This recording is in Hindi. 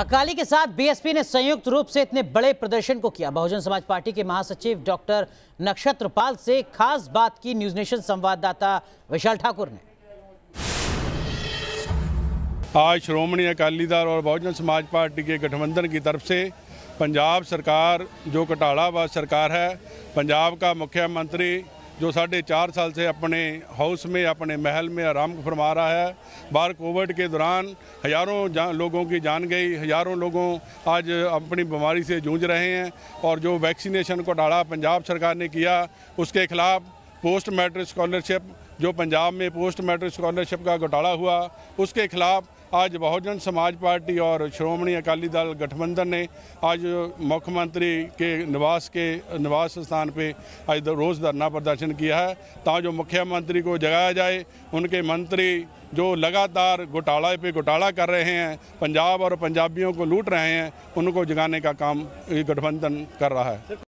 अकाली के साथ बीएसपी ने संयुक्त रूप से इतने बड़े प्रदर्शन को किया। बहुजन समाज पार्टी के महासचिव डॉक्टर नक्षत्रपाल से खास बात की न्यूजनेशन संवाददाता विशाल ठाकुर ने। आज शिरोमणि अकाली दल और बहुजन समाज पार्टी के गठबंधन की तरफ से पंजाब सरकार जो घोटालाबाज सरकार है, पंजाब का मुख्यमंत्री जो 4.5 साल से अपने हाउस में अपने महल में आराम फरमा रहा है, बाहर कोविड के दौरान हज़ारों लोगों की जान गई, हज़ारों लोगों आज अपनी बीमारी से जूझ रहे हैं और जो वैक्सीनेशन घोटाला पंजाब सरकार ने किया उसके खिलाफ पोस्ट मैट्रिक स्कॉलरशिप जो पंजाब में पोस्ट मैट्रिक स्कॉलरशिप का घोटाला हुआ उसके खिलाफ आज बहुजन समाज पार्टी और शिरोमणि अकाली दल गठबंधन ने आज मुख्यमंत्री के निवास स्थान पे आज रोज़ धरना प्रदर्शन किया है ताकि जो मुख्यमंत्री को जगाया जाए, उनके मंत्री जो लगातार घोटाला पे घोटाला कर रहे हैं, पंजाब और पंजाबियों को लूट रहे हैं, उनको जगाने का काम गठबंधन कर रहा है।